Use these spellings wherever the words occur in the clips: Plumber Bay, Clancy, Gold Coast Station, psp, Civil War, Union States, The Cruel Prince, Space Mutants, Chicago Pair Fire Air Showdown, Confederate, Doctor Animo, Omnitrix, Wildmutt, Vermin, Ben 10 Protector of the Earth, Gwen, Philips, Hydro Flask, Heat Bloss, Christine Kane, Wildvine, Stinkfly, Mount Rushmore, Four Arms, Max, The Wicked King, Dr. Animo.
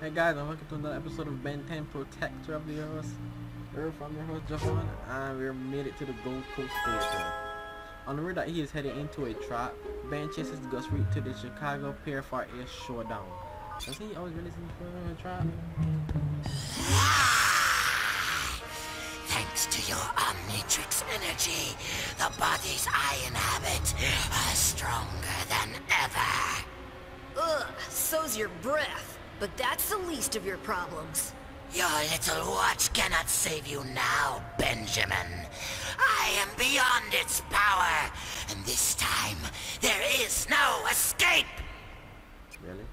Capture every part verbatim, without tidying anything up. Hey guys, I'm welcome to another episode of Ben ten Protector of the Earth. Earth, I'm your host, Justin, and we're made it to the Gold Coast Station. On the road that he is headed into a trap, Ben chases Ghostfreak to the Chicago Pair Fire Air Showdown. Does he always really seem to a trap? Thanks to your Omnitrix energy, the bodies I inhabit are stronger than ever. Ugh, so's your breath, but that's the least of your problems. Your little watch cannot save you now, Benjamin. I am beyond its power, and this time, there is no escape! Really?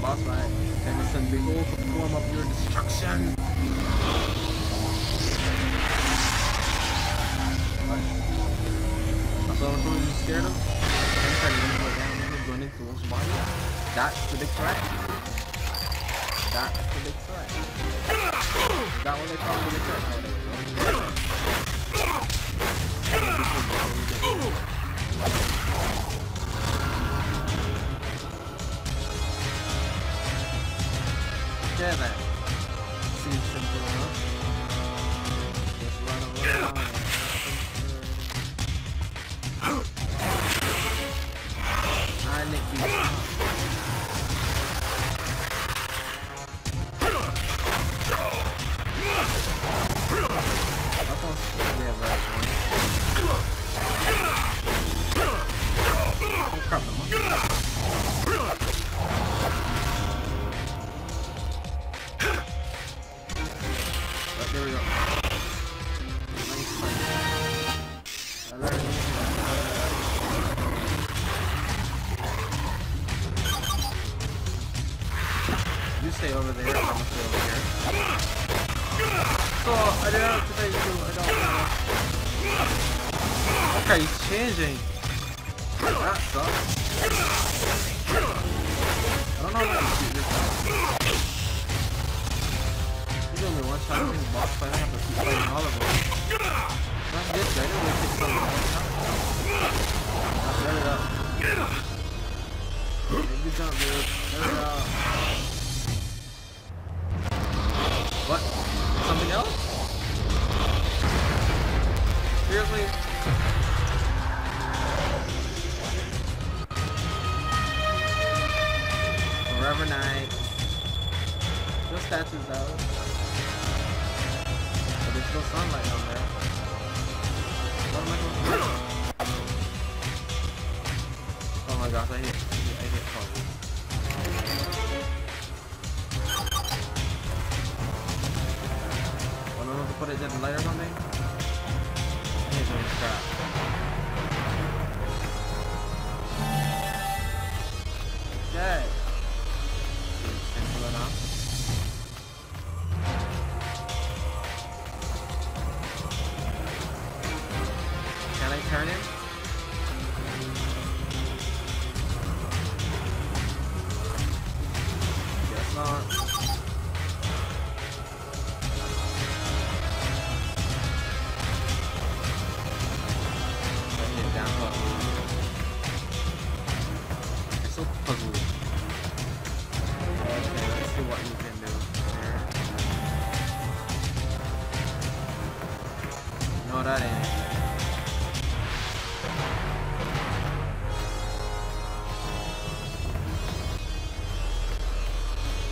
Boss fight, Dennison, behold the form of your destruction! So I told you scared him. I'm trying to go down and he's going into his body. That's the big threat. That's the big threat. That was a call the big threat. Yeah, man. Seems simple enough. Just run around. Okay, he's changing. That sucks. I don't know how to shoot this guy. He's only one shot in the box, but I have to keep fighting all of them. That's this guy, I didn't really take something all the time. Alright, let it up. Make the jump, dude. Let it out. What? Something else? Seriously? Forever night. No statues out. But there's still sunlight on there. What am I going to do? Oh my gosh, I hit I hit probably. I don't know if I put it in the light or something. I hit doing crap. Okay.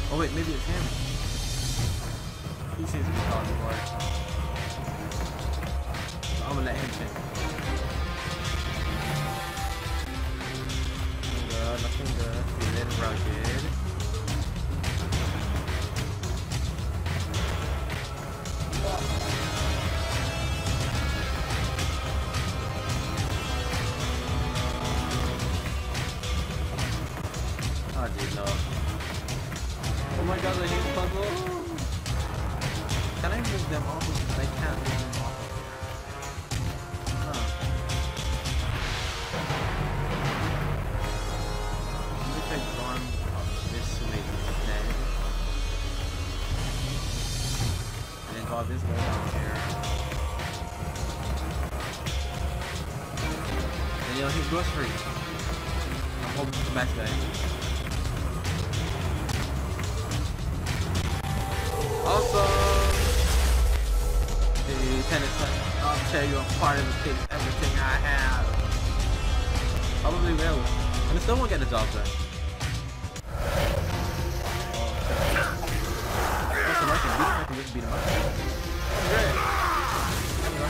Oh wait, maybe it's him. He seems to be causing more. So I'm gonna let him pick. Nothing good, nothing good. Feeling rugged. Oh dude, no. Oh my god, I hate puzzle! Can I move them off? I can't move them off. Huh. I wish I'd gone up this way instead. And then got this way down here. Then you know, he's Ghostfreak. I'm hoping to come back today. Also, the tennis, I'll tell you, I'm part of the kids, everything I have. Probably will. And I still won't get the job done. I can beat him up. Great.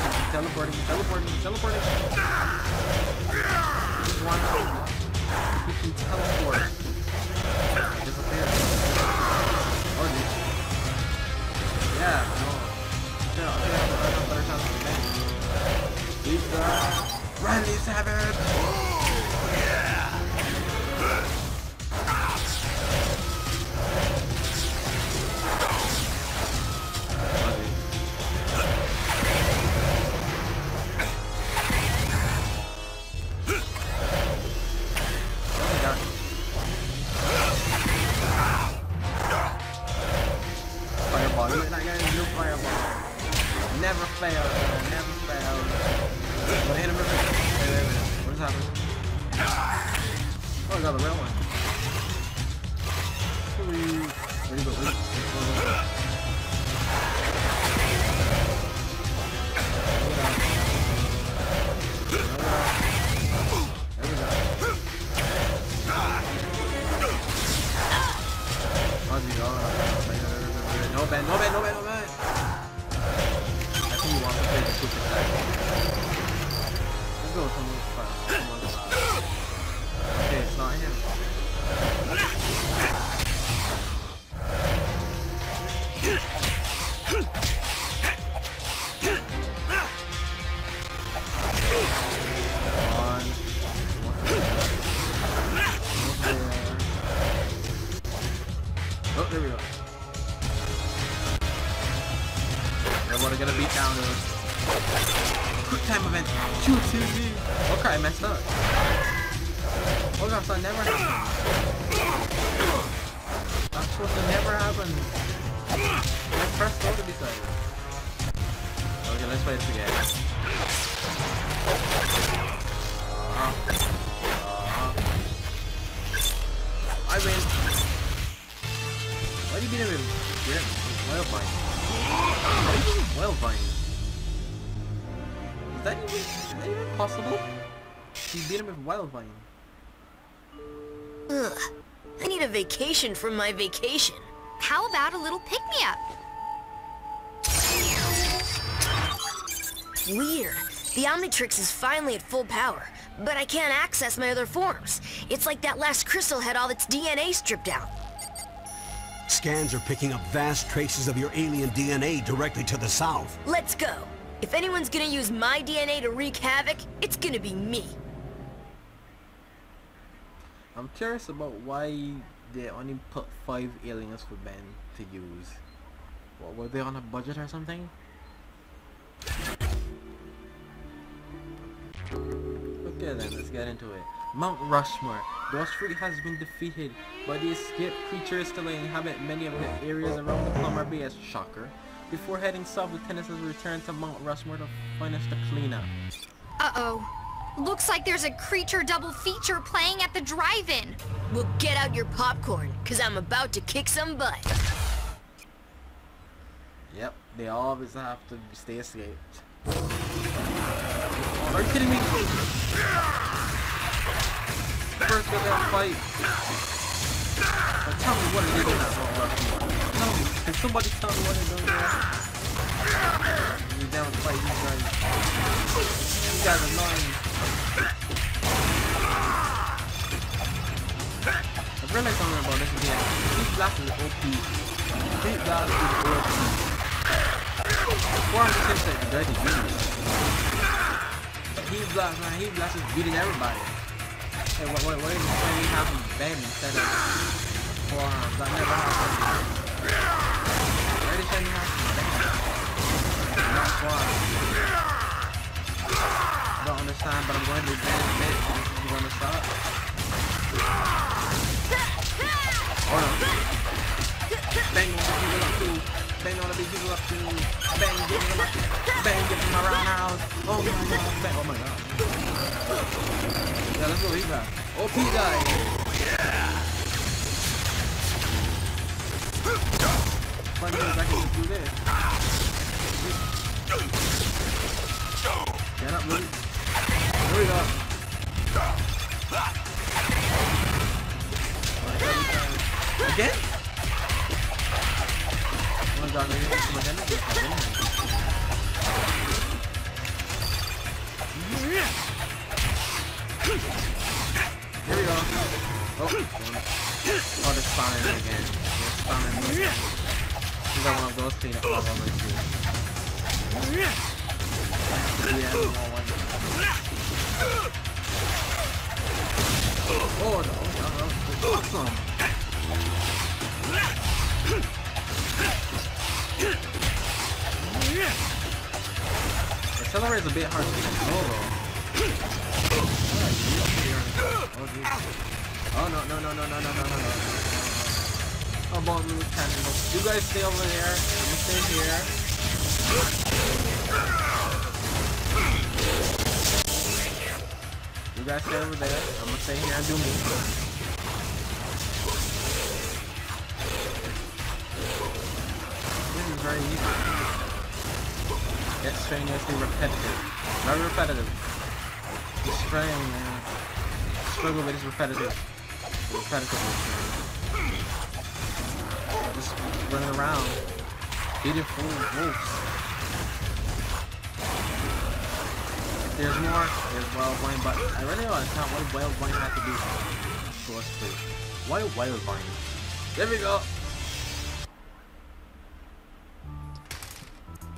He's teleporting, he's teleporting, he's teleporting. He just wants to he can teleport. Disappear. Or do. Yeah, no. Yeah, I'll take out the third time the game. He's the Randy Savage! Oh, yeah! Wildvine. Ugh, I need a vacation from my vacation. How about a little pick-me-up? Weird. The Omnitrix is finally at full power, but I can't access my other forms. It's like that last crystal had all its D N A stripped out. Scans are picking up vast traces of your alien D N A directly to the south. Let's go. If anyone's gonna use my D N A to wreak havoc, it's gonna be me. I'm curious about why they only put five aliens for Ben to use. What, were they on a budget or something? Okay then, let's get into it. Mount Rushmore. Ghostfreak has been defeated, but the escaped creatures still inhabit many of the areas around the Plumber Bay as shocker. Before heading south, the tennis has returned to Mount Rushmore to finish the cleanup. Uh-oh. Looks like there's a creature double feature playing at the drive-in. Well, get out your popcorn, because I'm about to kick some butt. Yep, they always have to stay escaped. Are you kidding me? First of that fight. Now tell me what it is that's all left. Tell me, can somebody tell me what it is that's all left? You're down to fight these guys. You guys are annoying. I've realized something about this again. Heat Bloss is O P. Heat Bloss is O P. Four Arms is like a dirty genius. Heat Bloss, man, Heat Bloss is beating everybody. Hey, what, what, what is this when we have Ben instead of Four Arms? That never happened. Where did Shiny have Ben? Not Four Arms. I don't understand, but I'm going to advance a bit. You want to stop? Hold on. Bang all the people up too. Bang all the big people up too. Bang, give them up. Bang, give them a roundhouse. Oh my god. Bang. Oh my god. Yeah, let's go heat map. O P died. Yeah. Five minutes, I can do this. Cannot move. There we go. Right, again? Oh my god, maybe that's my enemy. Yeah. Here we go. Oh, oh, they're spawning again. They're spawning again. We got one of those things all over too. Yeah, we all one. Oh, no, no, no. Awesome. Accelerator's a bit hard to control though. Oh, geez. Oh no no no no no no no no no! How about we can? You guys stay over there. I'm gonna stay here. You guys stay over there. I'm gonna stay here and do me. This is very easy. Get strenuously repetitive. Very repetitive. Just spraying, man. Struggle with his repetitive. Repetitive. Just running around. Eating full of wolves. If there's more, there's Wildvine, but I really want to count what Wildvine had to do to us, please. Why Wildvine? There we go!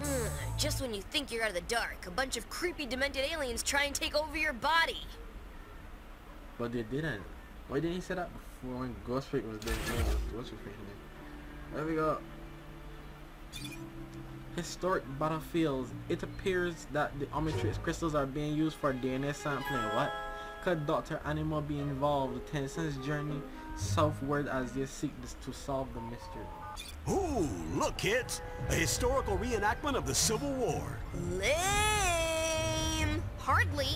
Mm, just when you think you're out of the dark, a bunch of creepy, demented aliens try and take over your body. But they didn't. Why didn't he set up before when Ghostfreak was there? Ghostfreak. There we go. Historic battlefields. It appears that the Omnitrix crystals are being used for D N A sampling. What? Could Doctor Animo be involved? The Tencent's journey southward as they seek this to solve the mystery. Ooh, look kids! A historical reenactment of the Civil War. Lame! Hardly.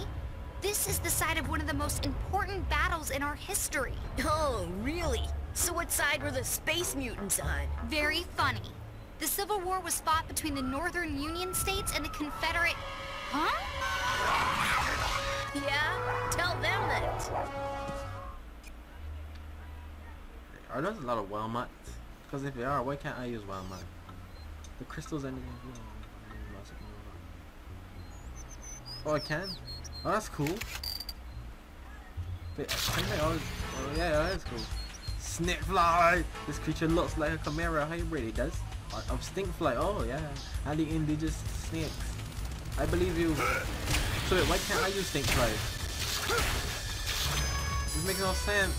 This is the side of one of the most important battles in our history. Oh, really? So what side were the Space Mutants on? Very funny. The Civil War was fought between the Northern Union States and the Confederate... Huh? Yeah? Tell them that. Are there a lot of Wildmutt? Because if they are, why can't I use Wildmutt? The crystals and... Oh, I can? Oh, that's cool. Wait, I think I always, oh yeah, that is cool. Stinkfly! This creature looks like a chimera hybrid. It does. Of Stinkfly. Oh yeah. And the indigenous snakes. I believe you. So wait, why can't I use Stinkfly? This makes no sense.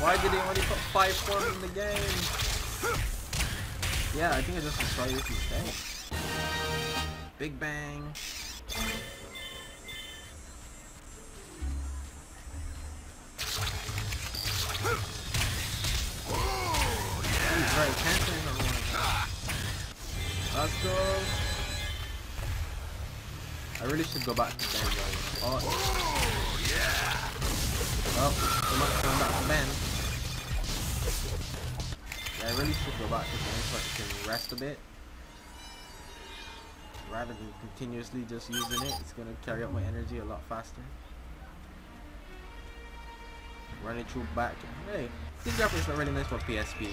Why did they only put five forms in the game? Yeah, I think I just destroyed this instead. Big bang. Right, can't turn it around. Let's go. I really should go back to Ben, guys. Oh, yeah. Well, I'm not going back to Ben. Yeah, I really should go back to Ben so I can rest a bit. Rather than continuously just using it, it's going to carry up my energy a lot faster. Running through back. Hey, these graphics are really nice for P S P.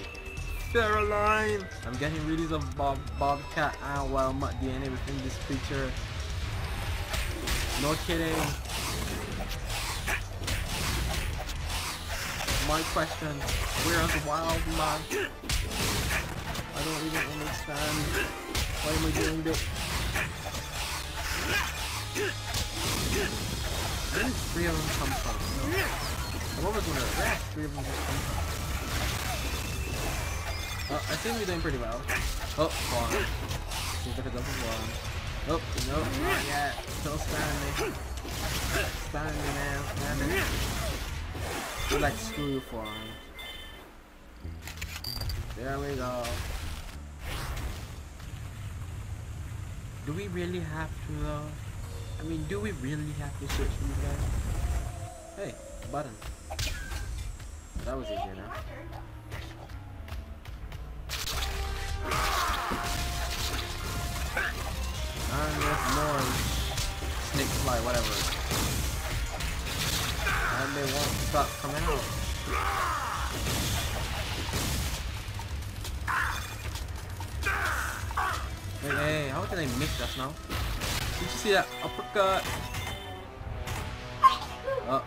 Caroline! I'm getting readings of Bob, Bobcat and Wildmutt D N A within this creature. No kidding. My question, where is Wildmutt? I don't even understand. Why am I doing this? Where did three of them come from? What was one of them? Where did three of them just come from? Uh, I think we're doing pretty well. Oh, fall. Seems like a double fall. Oh, no, not yet. Still spamming me. Spamming me, man. Spamming me. We're like, screw you, fall. There we go. Do we really have to, though? I mean, do we really have to search for you guys? Hey, a button. That was easier now. I'm just more Stinkfly, whatever. And they won't stop coming out. Wait, hey, how can they miss us now? Did you see that uppercut? Oh.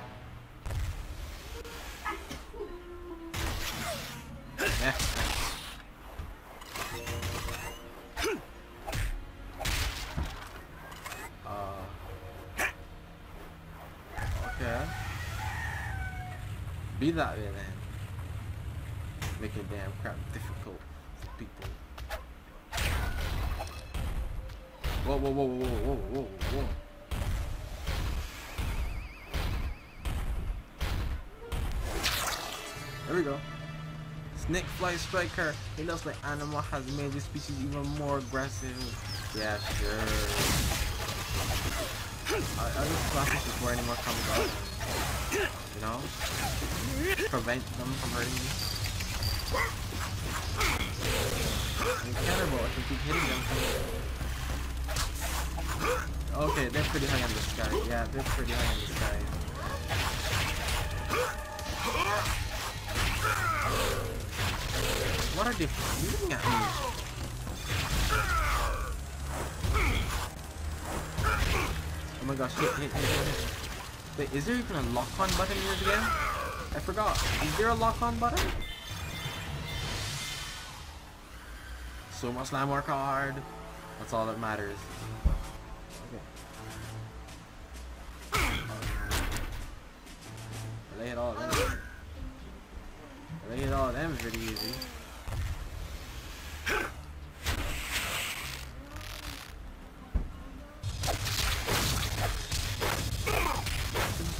Yeah. Be that way then. Making damn crap difficult for people. Whoa, whoa, whoa, whoa, whoa, whoa, whoa. There we go. Stinkfly Striker. It looks like Animo has made this species even more aggressive. Yeah, sure. I, I just clap this before Animo comes out. You know? Prevent them from hurting me. I'm terrible, I can keep hitting them. Okay, they're pretty high on this guy. Yeah, they're pretty high on this guy. What are they shooting at me? Oh my gosh, hit, hit, hit, hit. Wait, is there even a lock-on button in this game? I forgot. Is there a lock-on button? So much landmark card. That's all that matters. Okay. I lay it all in. I lay it all in pretty easy. This is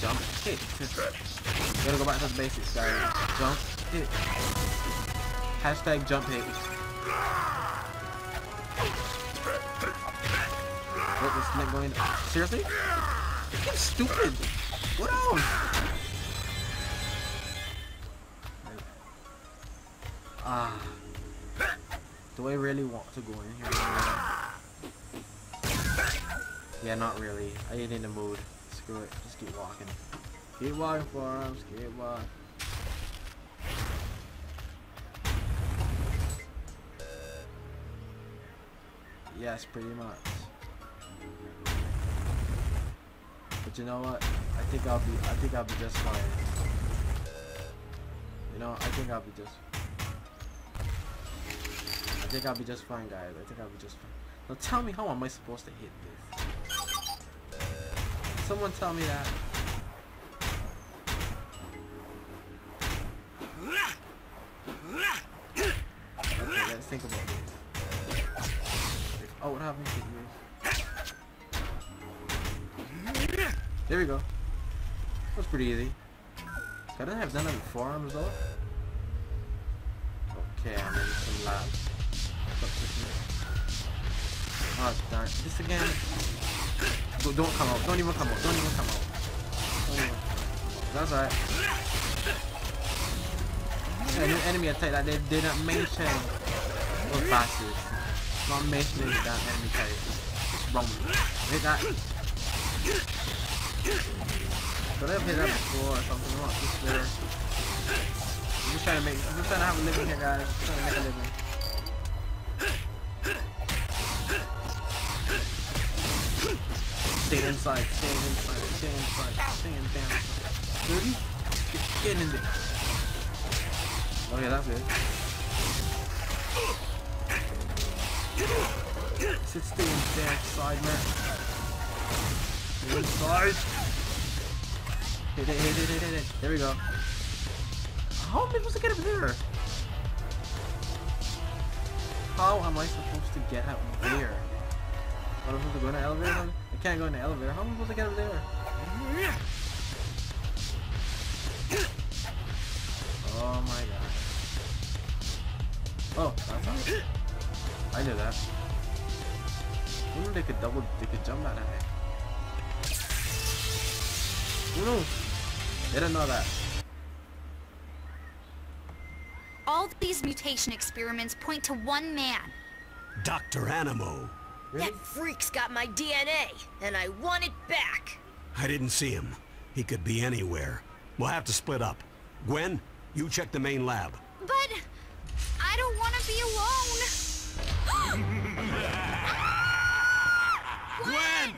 Jump, hit. Gotta go back to the basics, guys. Jump. Hit. Hashtag jump hit. What is Nick going? Seriously? You're stupid. What else? Ah. Uh, do I really want to go in here? Yeah, not really. I ain't in the mood. Screw it. Just keep walking. Keep walking, Four Arms. Keep walking. Yes, pretty much. But you know what? I think I'll be I think I'll be just fine. You know, I think I'll be just I think I'll be just fine, guys. I think I'll be just fine. Now tell me, how am I supposed to hit this? Someone tell me that. Okay, let's think about this. Oh, what happened to you? There we go. That was pretty easy. I didn't have done it with Four Arms though. Okay, I'm in some labs. Oh darn. This again. Don't, don't come out. Don't even come out. Don't even come out. Don't even come out. That's alright. Yeah, new enemy attack that they did not mention. Those bastards. I'm mentioning that enemy type. It's wrong. Hit that. Could I have hit that before or something? I'm not too sure. I'm just trying to make. I'm just trying to have a living here, guys. I'm trying to make a living. Stay inside. Stay inside. Stay inside. Stay inside. Dirty. Get in there. Oh yeah, that's good. Sit still inside, man. Inside. Hit it, hit it, hit it, hit it. There we go. how am I supposed to get up there? How am I supposed to get up there? Am I supposed to go in the elevator? I can't go in the elevator. How am I supposed to get up there? Oh my god. Oh, that's not it. I knew that. I wonder if they could double, they could jump out of it. Who knows? They didn't know that. All these mutation experiments point to one man. Doctor Animo. Really? That freak's got my D N A, and I want it back. I didn't see him. He could be anywhere. We'll have to split up. Gwen, you check the main lab. But I don't want to be alone. Gwen!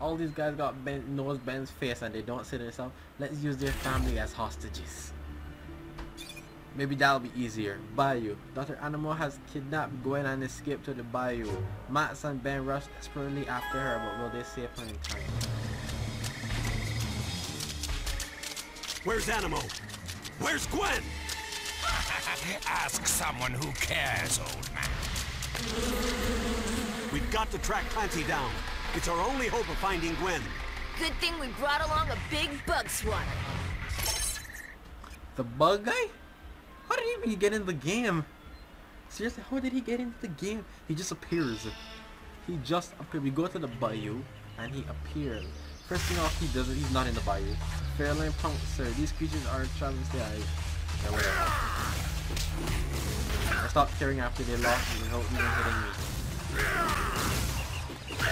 All these guys got Ben, knows Ben's face and they don't say themselves. Let's use their family as hostages. Maybe that'll be easier. Bayou. Doctor Animo has kidnapped Gwen and escaped to the bayou. Max and Ben rush desperately after her, but will they save her in time? Where's Animo? Where's Gwen? Ask someone who cares, old man. We've got to track Clancy down. It's our only hope of finding Gwen. Good thing we brought along a big bug swatter. The bug guy? How did he even get in the game? Seriously, how did he get into the game? He just appears. He just appears. We go to the bayou and he appears. First thing off, he doesn't. He's not in the bayou. Fairlane punk, sir. These creatures are traveling to the I stopped caring after they lost me without even hitting me.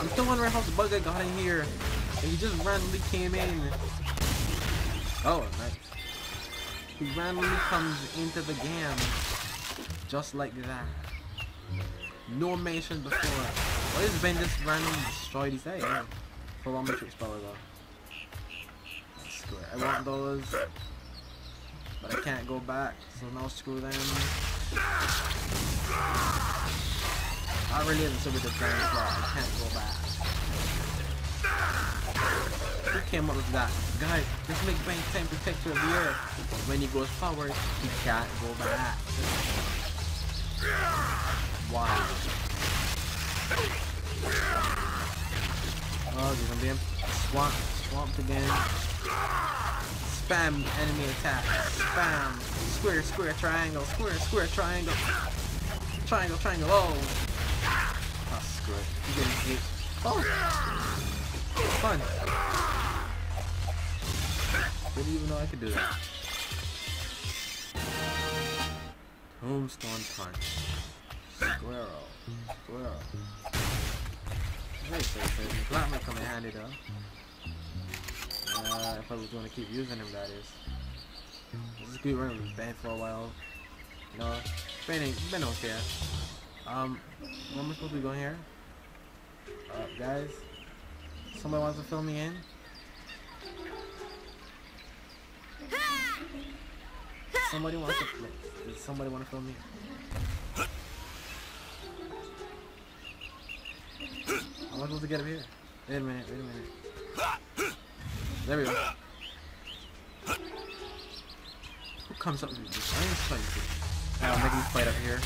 I'm still wondering how the bug guy got in here. And he just randomly came in. Oh, nice. He randomly comes into the game. Just like that. No mention before. Why does Ben just randomly destroy these eggs? For Omnitrix power though. Screw it. I want those. But I can't go back, so now screw them. I really am super disappointed as well. I can't go back. Who came up with that? Guys, let's make Ben ten Protector of the Earth. But when he goes forward, he can't go back. Why? Oh, there's gonna be a swamp. Swamped again. Spam enemy attack. Spam. Square, square, triangle. Square, square, triangle. Triangle, triangle. Oh. Oh, screw it. You're getting hit. Oh. Fun. Didn't even know I could do that. Tombstone punch. Squirrel. Squirrel. Nice, nice, nice. That might come in handy though. Uh, if I was going to keep using him, that is. Let's just keep running with Ben for a while. No, Ben ain't, Ben don't care. Um, what am I supposed to be going here? Uh, guys. Somebody wants to fill me in? Somebody wants to play. Does somebody want to fill me in? I'm not supposed to get up here. Wait a minute, wait a minute. There we go. Who comes up with this? I ain't fighting this. I'm making me fight up here.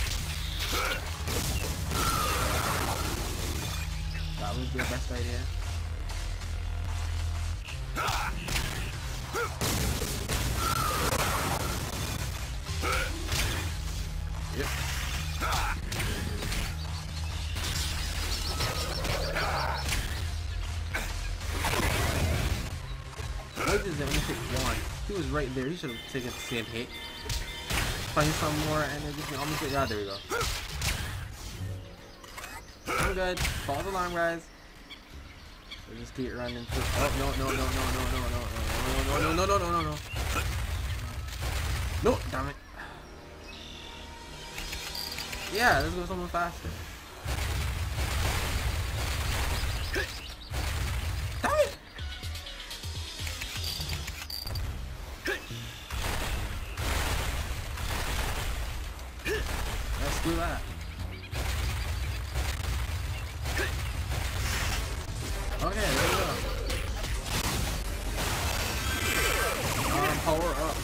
That would be the best idea. Yep. Why does that take one? He was right there. He should have taken the same hit. Find some more, and then just almost get. Ah, there we go. I'm good. Follow the line, guys. We'll just keep running through. Oh, no, no, no, no, no, no, no, no, no, no, no, no, no, no, no. No, damn it. Yeah, let's go somewhere faster. Damn it! Yeah, screw that. Okay, there we go. Um, power up.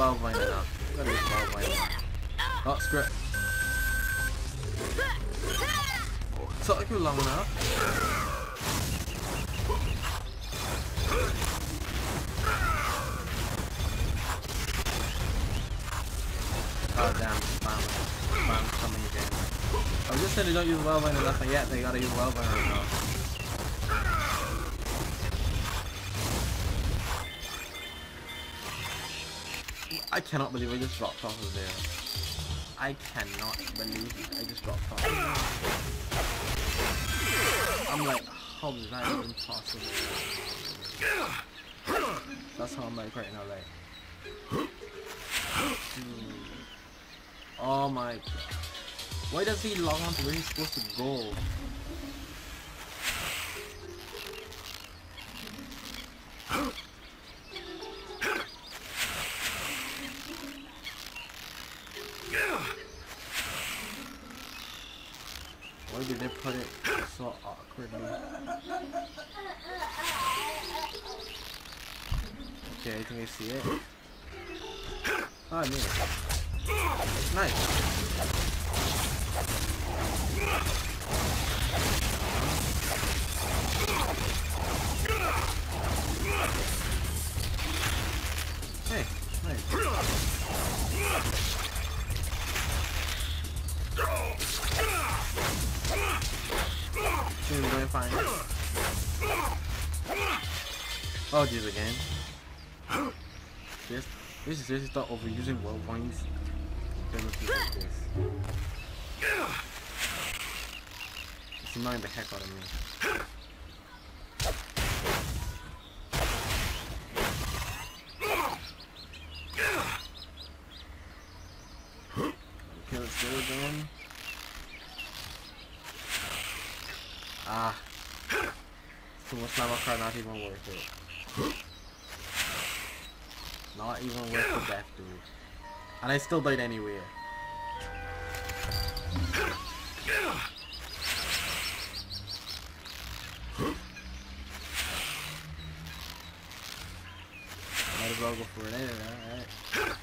Wildvine it up. I've got to use Wildvine. Oh, screw it. So I go long enough. Oh damn, spam. Spam coming again. I was just saying they don't use Wildvine enough, and yet they gotta use Wildvine enough. I cannot believe I just dropped off of there. I cannot believe it. I just dropped off. I'm like, how is that even possible? That's how I'm like right now, like. Dude. Oh my god. Why does he log on to where he's supposed to go? Put it so awkwardly. Okay, can you see it? Oh, neat. Nice. Hey, nice. We're doing fine. Oh jeez, again. This this is seriously thought overusing world points. Like this. It's annoying the heck out of me. Okay, let's go again. Ah, so much lava card, not even worth it. Not even worth the death, dude. And I still died anyway. Might as well go for it anyway, alright.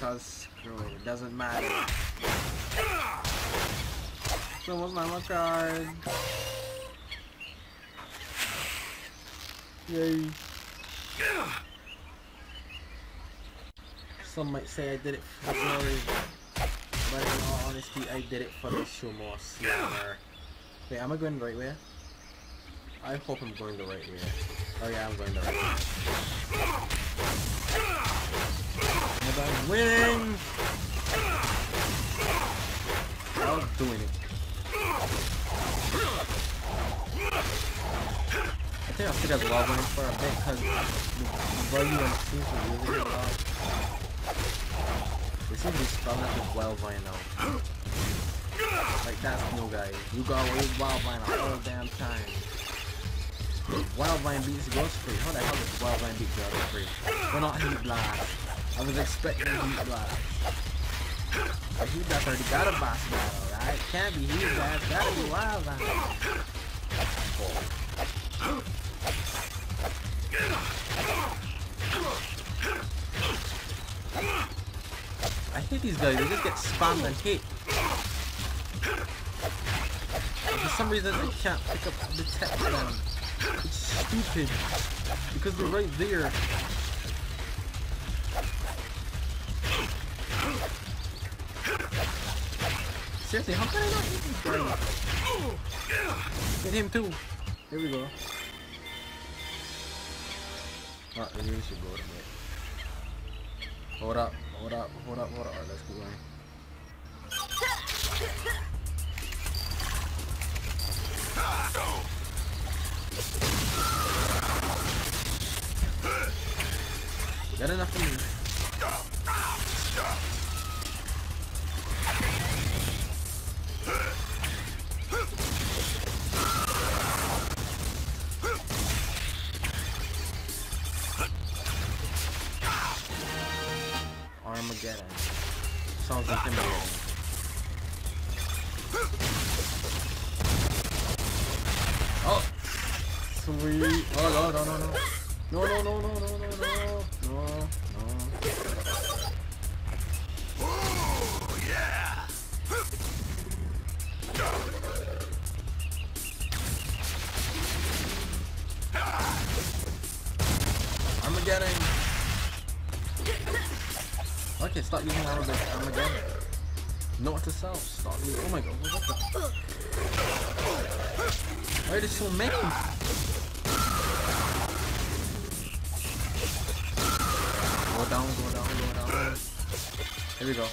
Because screw it, it doesn't matter. So what's my luck card? Yay. Some might say I did it for glory, but in all honesty I did it for the Shumo Slammer. Wait, am I going the right way? I hope I'm going the right way. Oh yeah, I'm going the right way. I'm winning! I was doing it. I think I'll sit as well winning for a bit because the volume seems to be really loud. They seem to be strong at the Wildvine now. Like that's no guys. You got away with Wildvine all the damn time. Wildvine beats Ghostfreak. How the hell does Wildvine beat Ghostfreak? We're not Heat Blast. I was expecting Heat Blast. A Heat Blast already got a boss battle, right? Can't be Heat Blast, gotta be Wildvine. I hate these guys, they just get spammed and hit. And for some reason, I can't pick up the text them. It's stupid, because they're right there. Seriously, how can I not hit this guy? Hit him too. Here we go. Alright, we really should go to bed. Hold up, hold up, hold up, hold up. Alright, let's go on. Got enough for me. Armageddon. Sounds like him. Oh! three. Oh, no, no, no, no. No, no, no, no, no, no, no, no, no. Oh, yeah. Armageddon. Okay, stop using all of this Armageddon. Note to self, stop using. Oh my god, what the? Why are there so many? Go down, go down, go down. Here we go.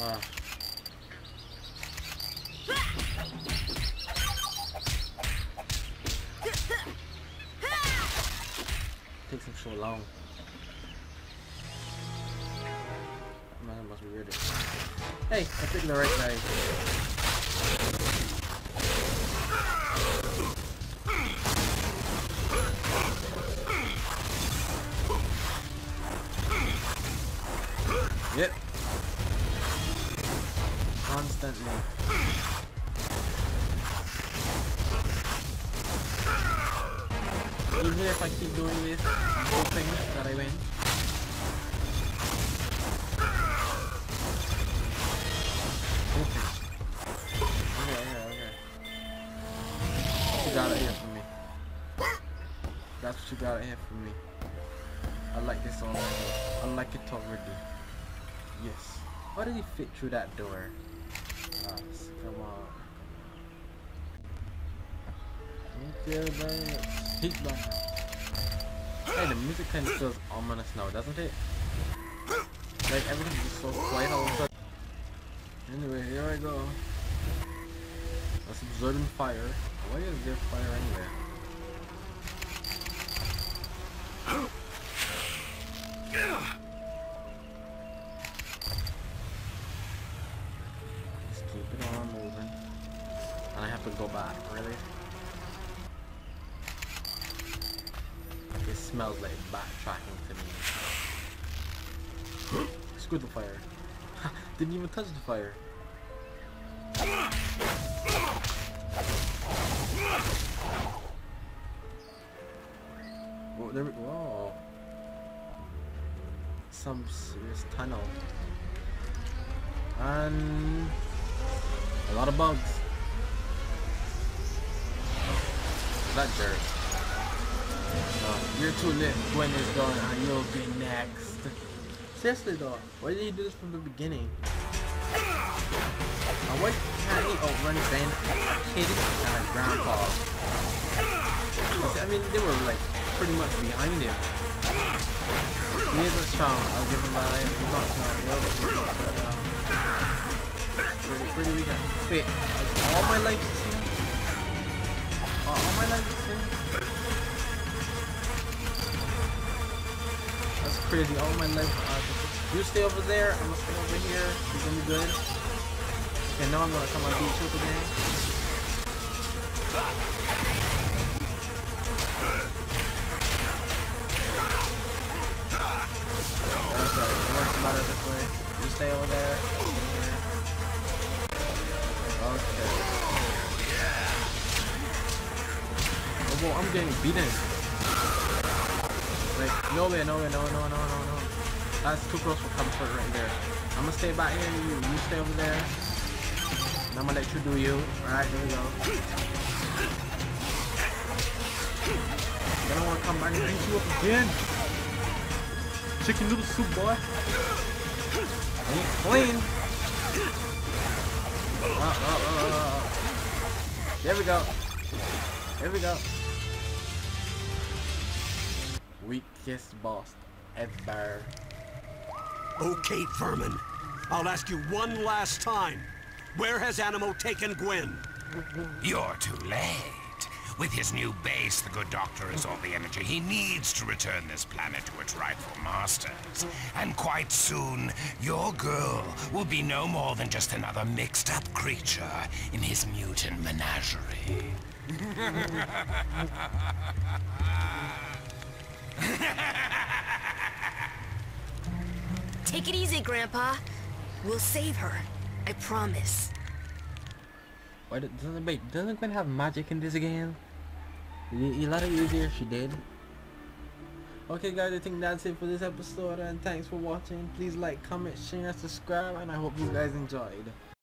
Ah. Takes him so long. Man, it must be weird. Hey, I picked the right guy. Yep. Constantly. Even if I keep doing this, I'm hoping that I win. Okay, okay, okay. What you got out here for me? That's what you got out here for me. I like this already. I like it already. Yes. How did he fit through that door? Ah, come on. Don't care about it. Heat Bloss. Hey, the music kind of feels ominous now, doesn't it? Like everything's just so quiet all of a sudden. Anyway, here I go. That's absorbing fire. Why is there fire anywhere? Smells like backtracking to me. Screw the fire. Didn't even touch the fire. Whoa, there we go. Whoa. Some serious tunnel. And a lot of bugs. That jerk. Uh, you're too late, Gwen is gone, and you'll be next. Seriously though, why did he do this from the beginning? Now why can't he outrun Ben, Katie, and her grandpa? I mean, they were like, pretty much behind him. He isn't strong, I'll give him my life, he's not strong, but, um, pretty, pretty weak. Wait, all my life is him? All, all my life is him? That's crazy, all my life. Uh, you stay over there, I'm gonna stay over here. It's gonna be good. Okay, now I'm gonna come and beat you again. That's right, it works better this way. You stay over there. Okay. Oh, whoa, I'm getting beaten. Like, no way, no way, no, no, no, no, no. That's too close for comfort right there. I'm gonna stay back here, you, you stay over there. And I'm gonna let you do you. Alright, here we go. Then I wanna come back and beat you up again. Chicken noodle soup, boy. I ain't clean. Oh, oh, oh, oh. There we go. There we go. Weakest boss ever. Okay, Vermin. I'll ask you one last time. Where has Animo taken Gwen? You're too late. With his new base, the good doctor has all the energy he needs to return this planet to its rightful masters. And quite soon, your girl will be no more than just another mixed-up creature in his mutant menagerie. Take it easy, Grandpa. We'll save her. I promise. Why doesn't, doesn't Gwen have magic in this game? You let it easier, she did. Okay guys, I think that's it for this episode, and thanks for watching. Please like, comment, share, and subscribe, and I hope you guys enjoyed.